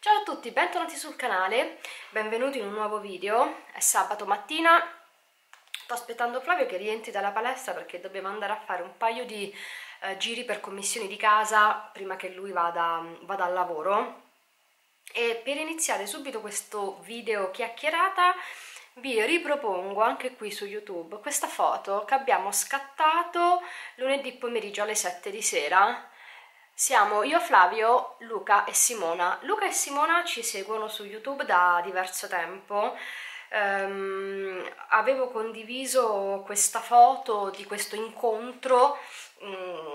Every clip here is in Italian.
Ciao a tutti, bentornati sul canale, benvenuti in un nuovo video. È sabato mattina, sto aspettando Flavio che rientri dalla palestra perché dobbiamo andare a fare un paio di giri per commissioni di casa prima che lui vada al lavoro. E per iniziare subito questo video chiacchierata vi ripropongo anche qui su YouTube questa foto che abbiamo scattato lunedì pomeriggio alle 7 di sera. Siamo io, Flavio, Luca e Simona. Luca e Simona ci seguono su YouTube da diverso tempo. Avevo condiviso questa foto di questo incontro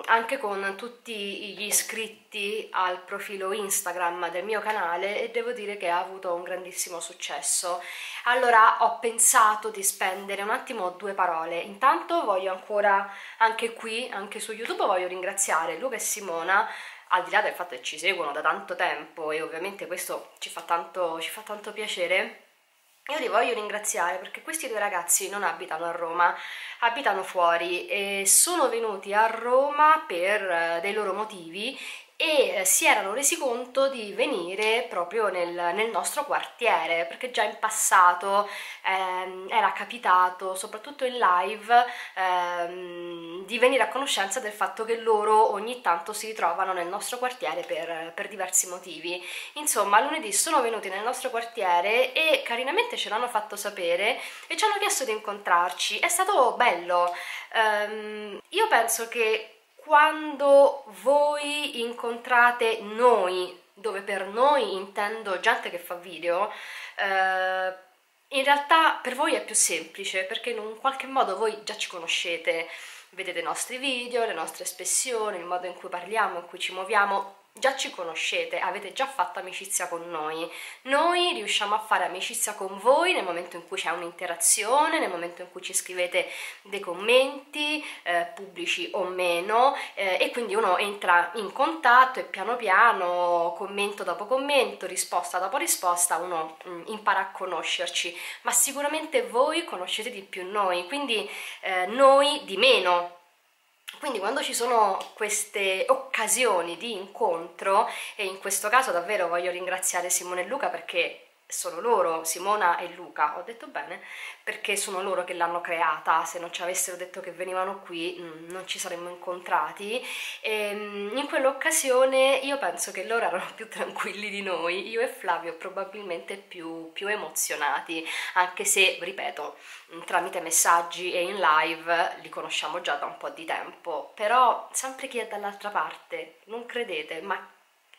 anche con tutti gli iscritti al profilo Instagram del mio canale e devo dire che ha avuto un grandissimo successo. Allora ho pensato di spendere un attimo due parole. Intanto voglio ancora, anche qui, anche su YouTube, voglio ringraziare Luca e Simona, al di là del fatto che ci seguono da tanto tempo e ovviamente questo ci fa tanto piacere. Io li voglio ringraziare perché questi due ragazzi non abitano a Roma, abitano fuori e sono venuti a Roma per dei loro motivi e si erano resi conto di venire proprio nel nostro quartiere, perché già in passato era capitato, soprattutto in live, di venire a conoscenza del fatto che loro ogni tanto si ritrovano nel nostro quartiere per diversi motivi. Insomma, lunedì sono venuti nel nostro quartiere e carinamente ce l'hanno fatto sapere e ci hanno chiesto di incontrarci. È stato bello. Io penso che quando voi incontrate noi, dove per noi intendo gente che fa video, in realtà per voi è più semplice perché in un qualche modo voi già ci conoscete, vedete i nostri video, le nostre espressioni, il modo in cui parliamo, in cui ci muoviamo, già ci conoscete, avete già fatto amicizia con noi. Noi riusciamo a fare amicizia con voi nel momento in cui c'è un'interazione, nel momento in cui ci scrivete dei commenti, pubblici o meno, e quindi uno entra in contatto e piano piano, commento dopo commento, risposta dopo risposta, uno impara a conoscerci, ma sicuramente voi conoscete di più noi, quindi noi di meno. Quindi quando ci sono queste occasioni di incontro, e in questo caso davvero voglio ringraziare Simona e Luca perché sono loro, Simona e Luca, ho detto bene, perché sono loro che l'hanno creata, se non ci avessero detto che venivano qui non ci saremmo incontrati. E in quell'occasione io penso che loro erano più tranquilli di noi, io e Flavio probabilmente più emozionati, anche se, ripeto, tramite messaggi e in live li conosciamo già da un po' di tempo, però sempre chi è dall'altra parte, non credete, ma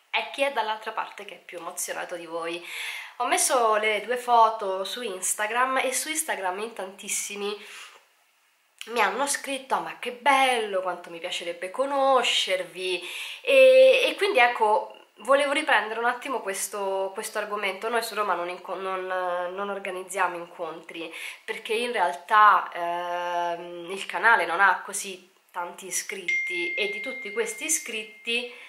è chi è dall'altra parte che è più emozionato di voi. Ho messo le due foto su Instagram e su Instagram in tantissimi mi hanno scritto: ah, ma che bello, quanto mi piacerebbe conoscervi, e quindi ecco, volevo riprendere un attimo questo argomento. Noi su Roma non organizziamo incontri perché in realtà il canale non ha così tanti iscritti e di tutti questi iscritti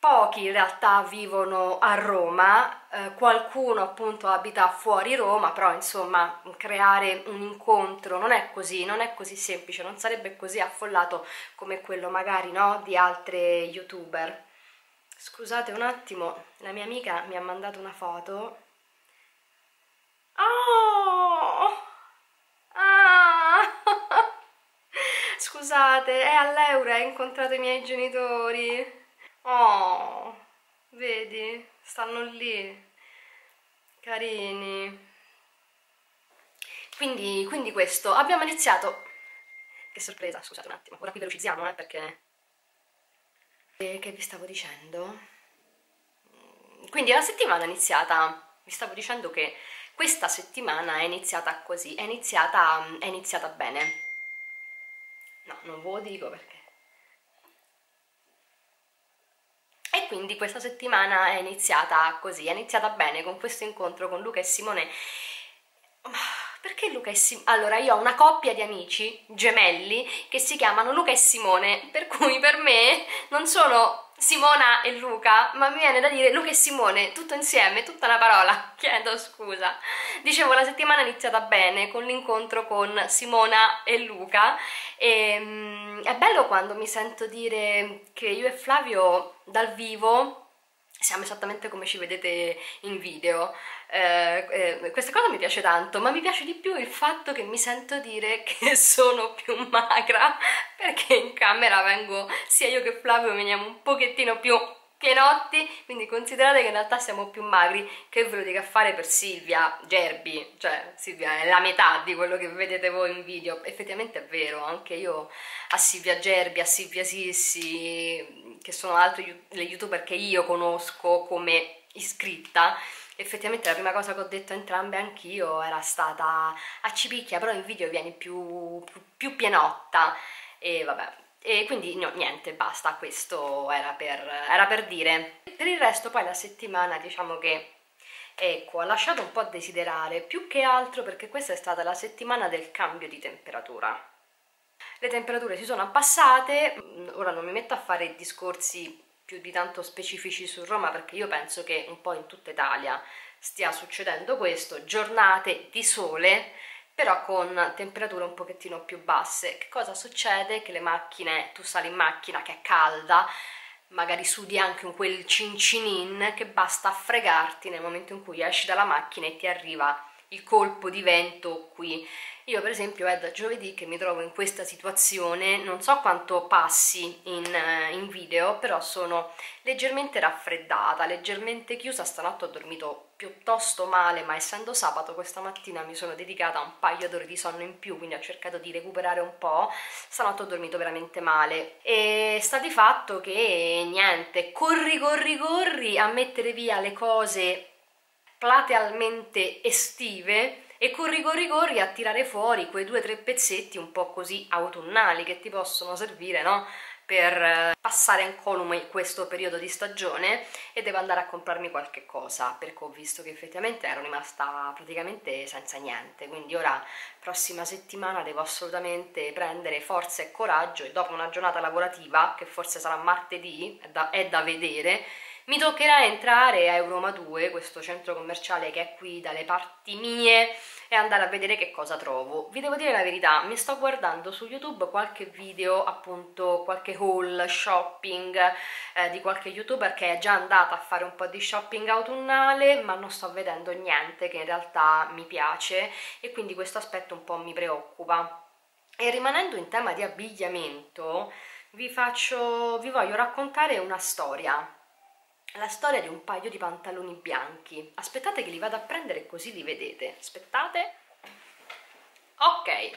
pochi in realtà vivono a Roma, qualcuno appunto abita fuori Roma, però insomma creare un incontro non è così semplice, non sarebbe così affollato come quello magari, no, di altre youtuber. Scusate un attimo, la mia amica mi ha mandato una foto. Oh! Ah! Scusate, è all'Eura, ho incontrato i miei genitori. Oh, vedi? Stanno lì, carini. Quindi questo, abbiamo iniziato. Che sorpresa, scusate un attimo, ora qui velocizziamo, perché... Che vi stavo dicendo? Quindi la settimana è iniziata, vi stavo dicendo che questa settimana è iniziata così, è iniziata bene. No, non ve lo dico perché... E quindi questa settimana è iniziata così, è iniziata bene con questo incontro con Luca e Simone. Perché Luca e Simone? Allora, io ho una coppia di amici gemelli che si chiamano Luca e Simone, per cui per me non sono Simona e Luca, ma mi viene da dire Luca e Simone, tutto insieme, tutta la parola, chiedo scusa. Dicevo, la settimana è iniziata bene con l'incontro con Simona e Luca. È bello quando mi sento dire che io e Flavio dal vivo siamo esattamente come ci vedete in video. Questa cosa mi piace tanto, ma mi piace di più il fatto che mi sento dire che sono più magra, perché in camera vengo, sia io che Flavio veniamo un pochettino più pienotti, quindi considerate che in realtà siamo più magri. Che ve lo dica a fare per Silvia Gerbi, cioè Silvia è la metà di quello che vedete voi in video, effettivamente è vero, anche io a Silvia Gerbi, a Silvia Sissi, che sono altri le youtuber che io conosco come iscritta, effettivamente la prima cosa che ho detto a entrambe anch'io era stata: accipicchia, però in video vieni più pienotta, e vabbè. E quindi no, niente, basta, questo era per dire. Per il resto poi la settimana, diciamo che, ecco, ha lasciato un po' a desiderare, più che altro perché questa è stata la settimana del cambio di temperatura. Le temperature si sono abbassate, ora non mi metto a fare discorsi più di tanto specifici su Roma, perché io penso che un po' in tutta Italia stia succedendo questo, giornate di sole, però con temperature un pochettino più basse. Che cosa succede? Che le macchine, tu sali in macchina che è calda, magari sudi anche un quel cincinin che basta fregarti nel momento in cui esci dalla macchina e ti arriva il colpo di vento qui. Io per esempio è da giovedì che mi trovo in questa situazione, non so quanto passi in video, però sono leggermente raffreddata, leggermente chiusa. Stanotte ho dormito piuttosto male, ma essendo sabato questa mattina mi sono dedicata a un paio d'ore di sonno in più, quindi ho cercato di recuperare un po'. Stanotte ho dormito veramente male e sta di fatto che niente, corri a mettere via le cose platealmente estive e corri a tirare fuori quei 2 o 3 pezzetti un po' così autunnali che ti possono servire, no? Per passare incolume questo periodo di stagione. E devo andare a comprarmi qualche cosa, perché ho visto che effettivamente ero rimasta praticamente senza niente, quindi ora prossima settimana devo assolutamente prendere forza e coraggio, e dopo una giornata lavorativa, che forse sarà martedì, è da vedere, mi toccherà entrare a Euroma 2, questo centro commerciale che è qui dalle parti mie, e andare a vedere che cosa trovo. Vi devo dire la verità, mi sto guardando su YouTube qualche video, appunto qualche haul, shopping di qualche youtuber che è già andata a fare un po' di shopping autunnale, ma non sto vedendo niente che in realtà mi piace, e quindi questo aspetto un po' mi preoccupa. E rimanendo in tema di abbigliamento, vi voglio raccontare una storia. La storia di un paio di pantaloni bianchi. Aspettate che li vado a prendere così li vedete. Aspettate. Ok,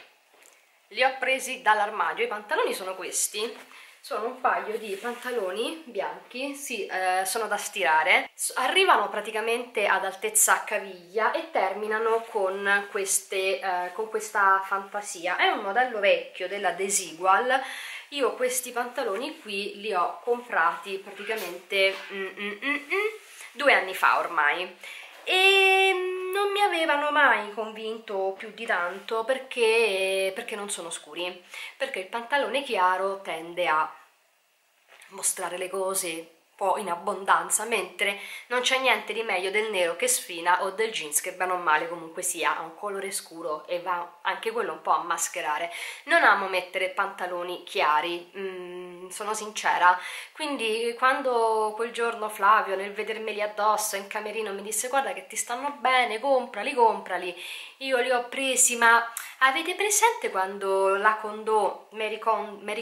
li ho presi dall'armadio. I pantaloni sono questi. Sono un paio di pantaloni bianchi. Sì, sono da stirare. Arrivano praticamente ad altezza caviglia e terminano con questa fantasia. È un modello vecchio della Desigual. Io questi pantaloni qui li ho comprati praticamente 2 anni fa ormai, e non mi avevano mai convinto più di tanto perché non sono scuri, perché il pantalone chiaro tende a mostrare le cose un po' in abbondanza, mentre non c'è niente di meglio del nero che sfina o del jeans che bene o male comunque sia ha un colore scuro e va anche quello un po' a mascherare. Non amo mettere pantaloni chiari, sono sincera, quindi quando quel giorno Flavio nel vedermeli addosso in camerino mi disse: guarda che ti stanno bene, comprali, io li ho presi. Ma avete presente quando la Kondo, Mary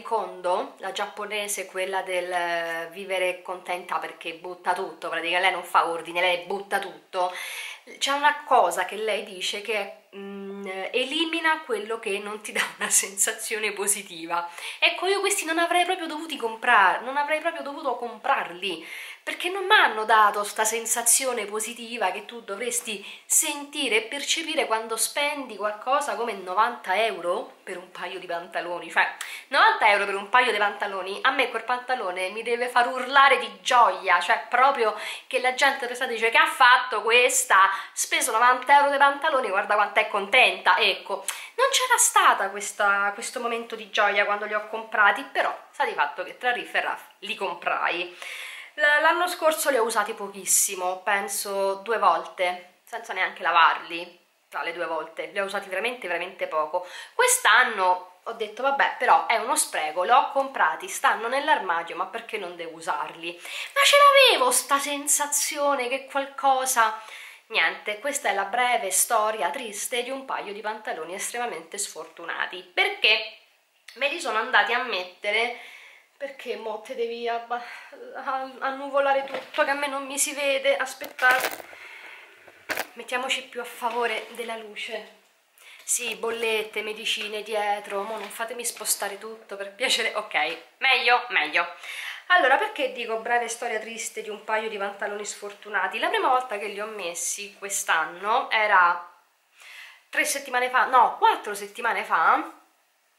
Kondo, la giapponese, quella del vivere contenta perché butta tutto, praticamente lei non fa ordine, lei butta tutto, c'è una cosa che lei dice che elimina quello che non ti dà una sensazione positiva. Ecco, io questi non avrei proprio dovuti comprare, non avrei proprio dovuto comprarli, perché non mi hanno dato sta sensazione positiva che tu dovresti sentire e percepire quando spendi qualcosa come 90 euro per un paio di pantaloni. Cioè 90 euro per un paio di pantaloni, a me quel pantalone mi deve far urlare di gioia, cioè proprio che la gente pensate dice: che ha fatto questa? Speso 90 euro di pantaloni, guarda quanto è contenta. Ecco, non c'era stata questo momento di gioia quando li ho comprati, però sta di fatto che tra riff e raff li comprai. L'anno scorso li ho usati pochissimo, penso 2 volte, senza neanche lavarli, tra le 2 volte, li ho usati veramente poco. Quest'anno ho detto vabbè, però è uno spreco, l'ho comprati, stanno nell'armadio, ma perché non devo usarli? Ma ce l'avevo sta sensazione che qualcosa... Niente, questa è la breve storia triste di un paio di pantaloni estremamente sfortunati, perché me li sono andati a mettere, perché mo te devi annuvolare tutto, che a me non mi si vede, aspettate, mettiamoci più a favore della luce. Sì, bollette, medicine dietro, mo non fatemi spostare tutto per piacere, ok, meglio, meglio. Allora, perché dico breve storia triste di un paio di pantaloni sfortunati? La prima volta che li ho messi quest'anno era 3 settimane fa, no, 4 settimane fa,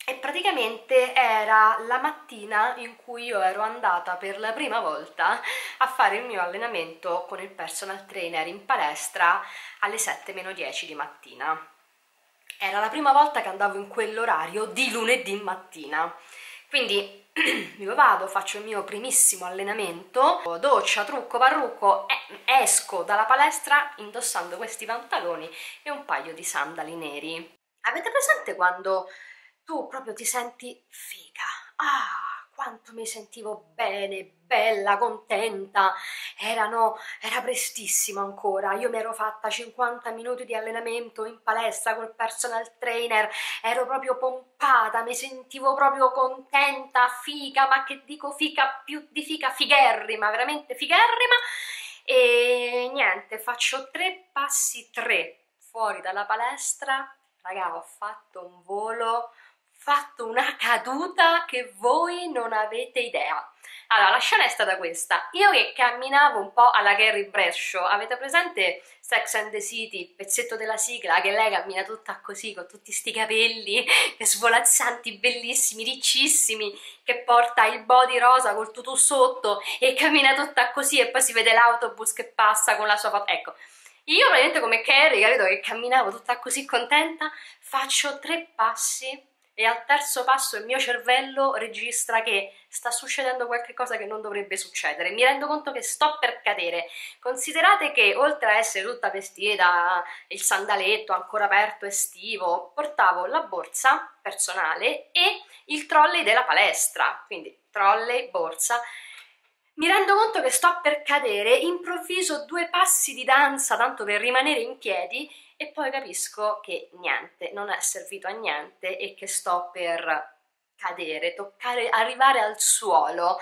e praticamente era la mattina in cui io ero andata per la prima volta a fare il mio allenamento con il personal trainer in palestra alle 7:10 di mattina. Era la prima volta che andavo in quell'orario di lunedì mattina, quindi... io vado, faccio il mio primissimo allenamento, doccia, trucco, parrucco, esco dalla palestra indossando questi pantaloni e un paio di sandali neri. Avete presente quando tu proprio ti senti figa? Ah, quanto mi sentivo bene, bella, contenta, era prestissimo ancora, io mi ero fatta 50 minuti di allenamento in palestra col personal trainer, ero proprio pompata, mi sentivo proprio contenta, figa, ma che dico figa, più di figa, figherrima, veramente figherrima, e niente, faccio 3 passi fuori dalla palestra, raga, ho fatto un volo, fatto una caduta che voi non avete idea. Allora, la scena è stata questa, io che camminavo un po' alla Carrie Bradshaw, avete presente Sex and the City, il pezzetto della sigla, che lei cammina tutta così, con tutti sti capelli svolazzanti, bellissimi, riccissimi, che porta il body rosa col tutù sotto e cammina tutta così e poi si vede l'autobus che passa con la sua foto, ecco. Io praticamente come Carrie, capito, che camminavo tutta così contenta, faccio 3 passi, e al 3° passo il mio cervello registra che sta succedendo qualcosa che non dovrebbe succedere, mi rendo conto che sto per cadere. Considerate che oltre a essere tutta vestita, il sandaletto ancora aperto estivo, portavo la borsa personale e il trolley della palestra, quindi trolley, borsa. Mi rendo conto che sto per cadere, improvviso 2 passi di danza tanto per rimanere in piedi, e poi capisco che niente, non è servito a niente e che sto per cadere, toccare, arrivare al suolo.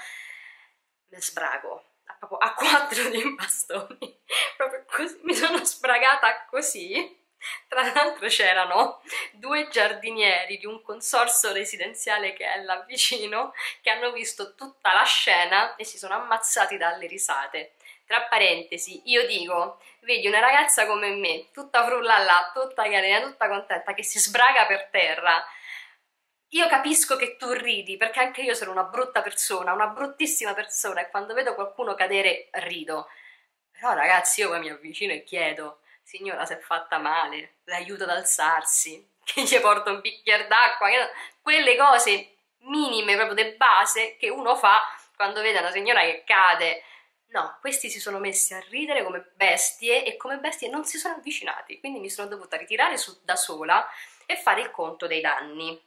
Mi sbrago, proprio a 4 di impastoni, proprio così, mi sono sbragata così. Tra l'altro c'erano 2 giardinieri di un consorzio residenziale che è là vicino, che hanno visto tutta la scena e si sono ammazzati dalle risate. Tra parentesi, io dico, vedi una ragazza come me, tutta frullallà, tutta carina, tutta contenta, che si sbraga per terra. Io capisco che tu ridi, perché anche io sono una brutta persona, una bruttissima persona, e quando vedo qualcuno cadere rido. Però ragazzi, io poi mi avvicino e chiedo, signora si è fatta male, l'aiuto ad alzarsi, che gli porto un bicchiere d'acqua, quelle cose minime, proprio de base, che uno fa quando vede una signora che cade. No, questi si sono messi a ridere come bestie e come bestie non si sono avvicinati, quindi mi sono dovuta ritirare da sola e fare il conto dei danni.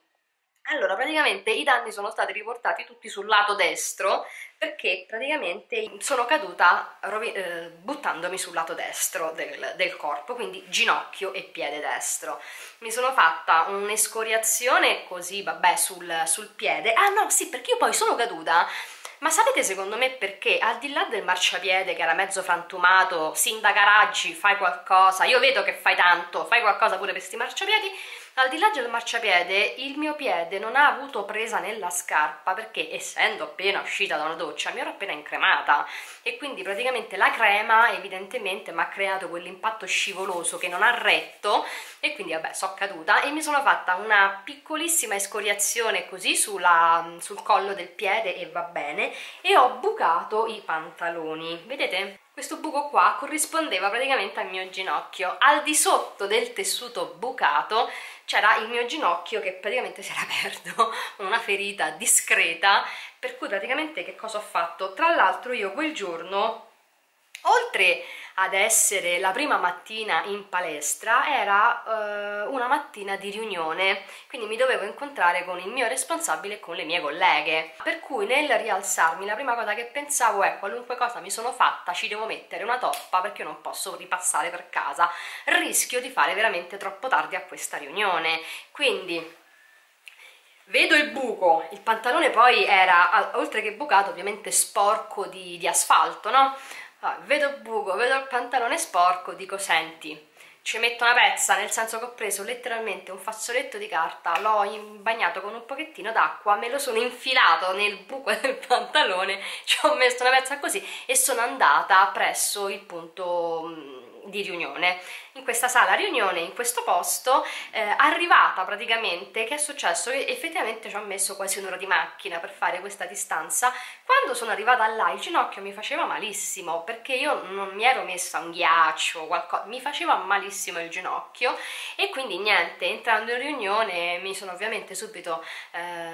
Allora, praticamente i danni sono stati riportati tutti sul lato destro, perché praticamente sono caduta buttandomi sul lato destro del corpo, quindi ginocchio e piede destro. Mi sono fatta un'escoriazione così, vabbè, sul piede. Ah no, sì, perché io poi sono caduta... Ma sapete secondo me perché? Al di là del marciapiede che era mezzo frantumato, sindaco Raggi, fai qualcosa, io vedo che fai tanto, fai qualcosa pure per questi marciapiedi, al di là del marciapiede il mio piede non ha avuto presa nella scarpa, perché essendo appena uscita da una doccia mi ero appena incremata e quindi praticamente la crema evidentemente mi ha creato quell'impatto scivoloso che non ha retto, e quindi vabbè, sono caduta e mi sono fatta una piccolissima escoriazione così sul collo del piede, e va bene, e ho bucato i pantaloni, vedete? Questo buco qua corrispondeva praticamente al mio ginocchio, al di sotto del tessuto bucato c'era il mio ginocchio che praticamente si era aperto, una ferita discreta, per cui praticamente che cosa ho fatto? Tra l'altro io quel giorno, oltre ad essere la prima mattina in palestra era una mattina di riunione, quindi mi dovevo incontrare con il mio responsabile e con le mie colleghe, per cui nel rialzarmi la prima cosa che pensavo è: qualunque cosa mi sono fatta ci devo mettere una toppa perché non posso ripassare per casa, rischio di fare veramente troppo tardi a questa riunione. Quindi vedo il buco, il pantalone poi era, oltre che bucato, ovviamente sporco di asfalto, no? Ah, vedo il buco, vedo il pantalone sporco, dico: senti, ci metto una pezza, nel senso che ho preso letteralmente un fazzoletto di carta, l'ho bagnato con un pochettino d'acqua, me lo sono infilato nel buco del pantalone, ci ho messo una pezza così e sono andata presso il punto di riunione, in questa sala riunione, in questo posto, arrivata praticamente, che è successo? Effettivamente ci ho messo quasi un'ora di macchina per fare questa distanza. Quando sono arrivata là il ginocchio mi faceva malissimo, perché io non mi ero messa un ghiaccio o qualcosa, mi faceva malissimo il ginocchio, e quindi niente, entrando in riunione mi sono ovviamente subito,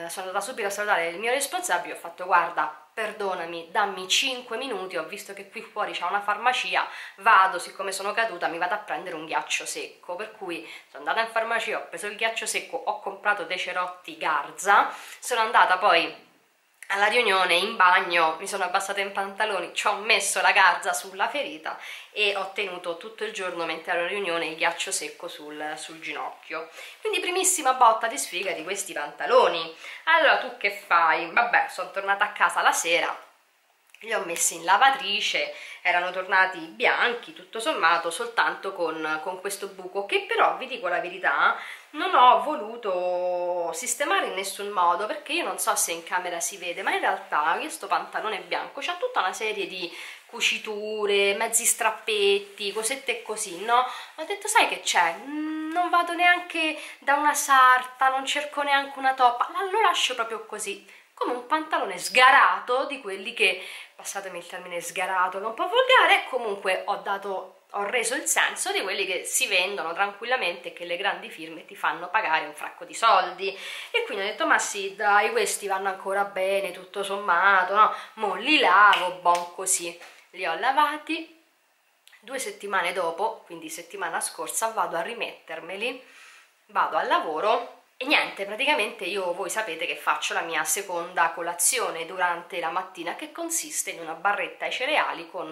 sono andata subito a salutare il mio responsabile, ho fatto: guarda, perdonami, dammi 5 minuti, ho visto che qui fuori c'è una farmacia, vado, siccome sono caduta mi vado a prendere un ghiaccio secco, per cui sono andata in farmacia, ho preso il ghiaccio secco, ho comprato dei cerotti Garza, sono andata poi alla riunione in bagno, mi sono abbassata in pantaloni, ci ho messo la Garza sulla ferita e ho tenuto tutto il giorno mentre ero in riunione il ghiaccio secco sul ginocchio. Quindi primissima botta di sfiga di questi pantaloni. Allora tu che fai? Vabbè, sono tornata a casa la sera, li ho messi in lavatrice, erano tornati bianchi tutto sommato, soltanto con questo buco che però, vi dico la verità, non ho voluto sistemare in nessun modo, perché io non so se in camera si vede, ma in realtà questo pantalone bianco c'ha tutta una serie di cuciture, mezzi strappetti, cosette così, no? Ho detto: sai che c'è? Non vado neanche da una sarta, non cerco neanche una toppa, lo lascio proprio così, come un pantalone sgarato, di quelli che, passatemi il termine sgarato che è un po' volgare, comunque ho reso il senso di quelli che si vendono tranquillamente e che le grandi firme ti fanno pagare un fracco di soldi. E quindi ho detto: ma sì, dai, questi vanno ancora bene tutto sommato, no? Mo li lavo, buon così. Li ho lavati, 2 settimane dopo, quindi settimana scorsa, vado a rimettermeli, vado al lavoro. E niente, praticamente io, voi sapete che faccio la mia seconda colazione durante la mattina, che consiste in una barretta ai cereali con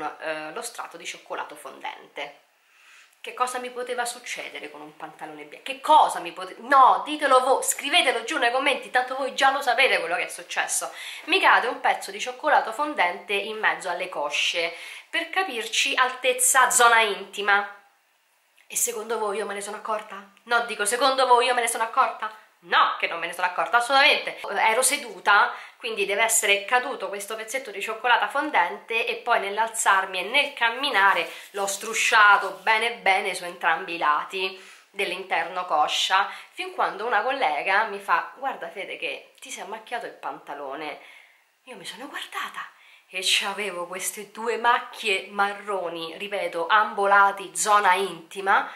lo strato di cioccolato fondente. Che cosa mi poteva succedere con un pantalone bianco? Che cosa mi poteva... No, ditelo voi, scrivetelo giù nei commenti, tanto voi già lo sapete quello che è successo. Mi cade un pezzo di cioccolato fondente in mezzo alle cosce, per capirci altezza zona intima. E secondo voi io me ne sono accorta? No, dico, secondo voi io me ne sono accorta? No, che non me ne sono accorta, assolutamente. Ero seduta, quindi deve essere caduto questo pezzetto di cioccolata fondente, e poi nell'alzarmi e nel camminare l'ho strusciato bene bene su entrambi i lati dell'interno coscia, fin quando una collega mi fa: guarda Fede che ti sei ammacchiato il pantalone. Io mi sono guardata e c'avevo queste 2 macchie marroni, ripeto, ambolati zona intima,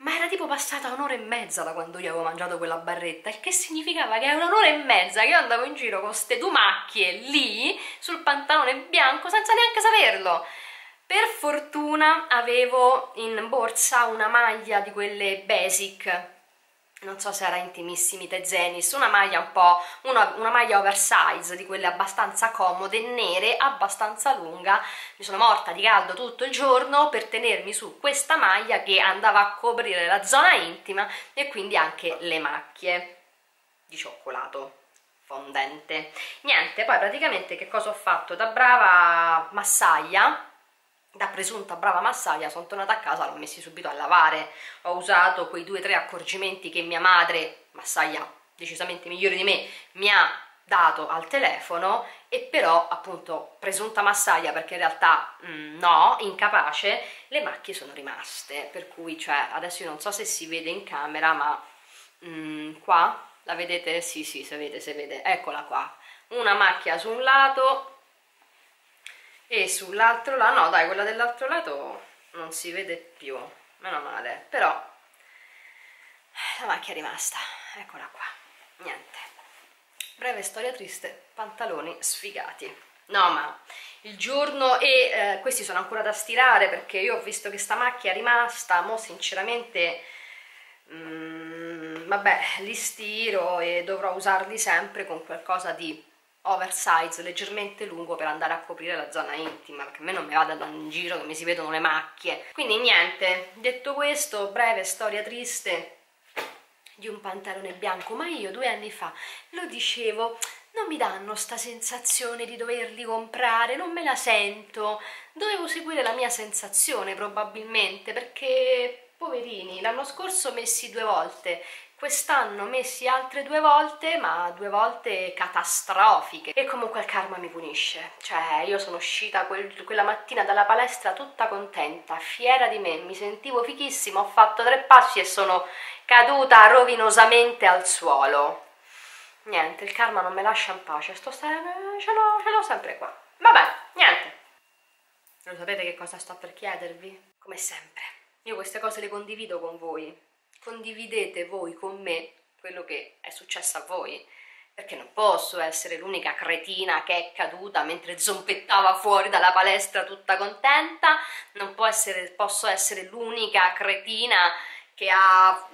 ma era tipo passata 1 ora e mezza da quando io avevo mangiato quella barretta, il che significava che era 1 ora e mezza che io andavo in giro con queste 2 macchie lì sul pantalone bianco senza neanche saperlo. Per fortuna avevo in borsa una maglia di quelle basic, non so se era Intimissimi, Tezenis, una maglia un po', una maglia oversize, di quelle abbastanza comode, nere, abbastanza lunga. Mi sono morta di caldo tutto il giorno per tenermi su questa maglia che andava a coprire la zona intima e quindi anche le macchie di cioccolato fondente. Niente, poi praticamente che cosa ho fatto? Da brava massaia, da presunta brava massaia, sono tornata a casa, l'ho messi subito a lavare, ho usato quei 2 o 3 accorgimenti che mia madre, massaia decisamente migliore di me, mi ha dato al telefono, e però appunto presunta massaia, perché in realtà no, incapace, le macchie sono rimaste, per cui, cioè, adesso io non so se si vede in camera, ma qua la vedete? Sì sì, si vede, eccola qua, una macchia su un lato e sull'altro lato, no dai, quella dell'altro lato non si vede più, meno male, però la macchia è rimasta, eccola qua. Niente, breve storia triste, pantaloni sfigati. No, ma il giorno, e questi sono ancora da stirare perché io ho visto che sta macchia è rimasta, mo sinceramente vabbè, li stiro e dovrò usarli sempre con qualcosa di oversize, leggermente lungo, per andare a coprire la zona intima, perché a me non mi vada in giro che mi si vedono le macchie. Quindi niente, detto questo, breve storia triste di un pantalone bianco, ma io 2 anni fa lo dicevo, non mi danno sta sensazione di doverli comprare, non me la sento, dovevo seguire la mia sensazione probabilmente, perché poverini, l'anno scorso messi 2 volte, quest'anno messi altre 2 volte, ma 2 volte catastrofiche, e comunque il karma mi punisce, cioè io sono uscita quella mattina dalla palestra tutta contenta, fiera di me, mi sentivo fichissima, ho fatto 3 passi e sono caduta rovinosamente al suolo. Niente, il karma non me lascia in pace, ce l'ho sempre qua. Vabbè, niente, non sapete che cosa sto per chiedervi? Come sempre, io queste cose le condivido con voi. Condividete voi con me quello che è successo a voi, perché non posso essere l'unica cretina che è caduta mentre zompettava fuori dalla palestra tutta contenta, non posso essere l'unica cretina che ha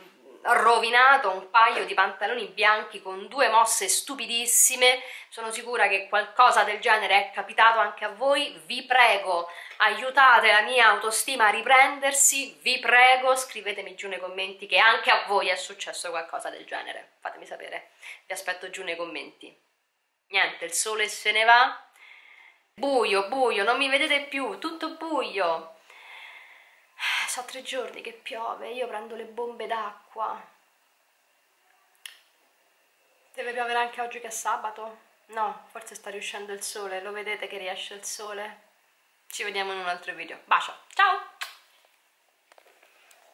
rovinato un paio di pantaloni bianchi con 2 mosse stupidissime. Sono sicura che qualcosa del genere è capitato anche a voi. Vi prego, aiutate la mia autostima a riprendersi, vi prego, scrivetemi giù nei commenti che anche a voi è successo qualcosa del genere, fatemi sapere, vi aspetto giù nei commenti. Niente, il sole se ne va, buio, buio, non mi vedete più, tutto buio. So 3 giorni che piove, io prendo le bombe d'acqua. Deve piovere anche oggi che è sabato? No, forse sta riuscendo il sole, lo vedete che riesce il sole? Ci vediamo in un altro video, bacio, ciao!